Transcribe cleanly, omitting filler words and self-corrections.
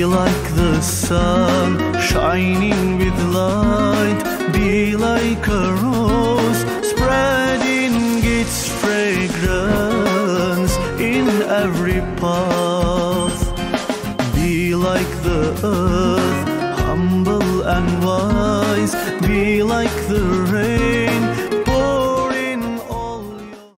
Be like the sun, shining with light. Be like a rose, spreading its fragrance in every path. Be like the earth, humble and wise. Be like the rain.